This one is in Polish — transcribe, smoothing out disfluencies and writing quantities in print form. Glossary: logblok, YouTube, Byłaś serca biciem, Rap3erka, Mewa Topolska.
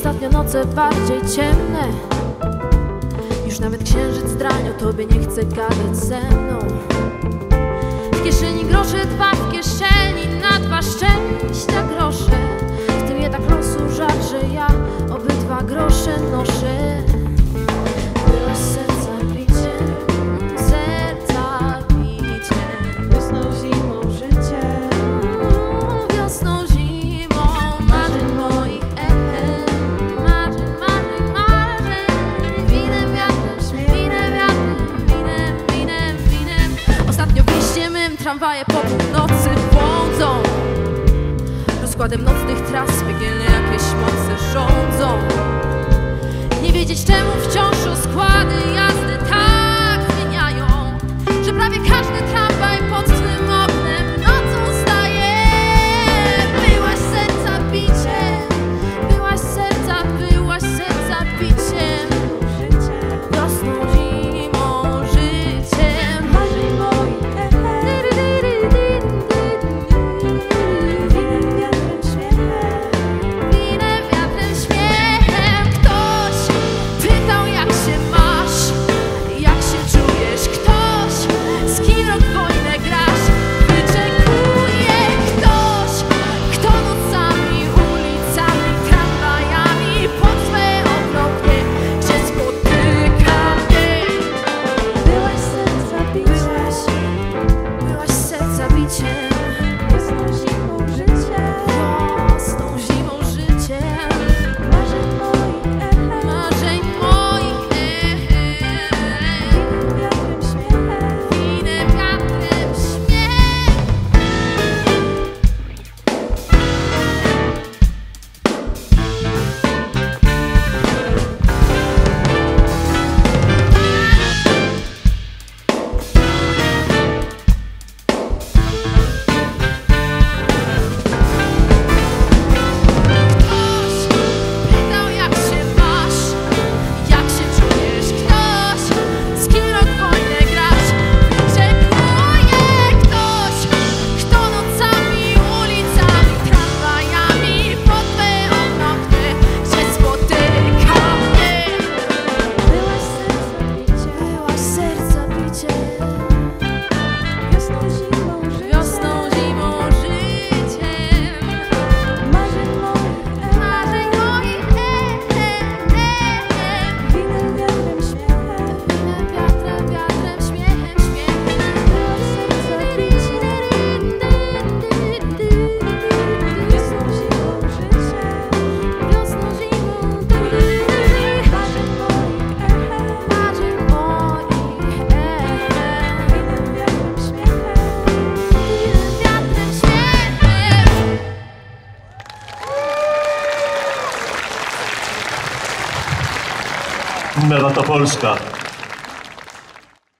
Ostatnio noce bardziej ciemne, już nawet księżyc drani, o tobie nie chce gadać ze mną. W kieszeni grosze, dwa w kieszeni, na dwa szczęścia grosze. W tym jednak losu żal, że ja obydwa grosze noszę. Tramwaje po północy błądzą rozkładem nocnych tras, piekielne jakieś moce rządzą. Nie wiedzieć czemu wciąż rozkłady jazdy tak zmieniają, że prawie każdy tramwaj pod swym oknem nocą staje. Byłaś serca biciem, byłaś serca biciem, wiosną, zimą, życiem. Mewa Topolska.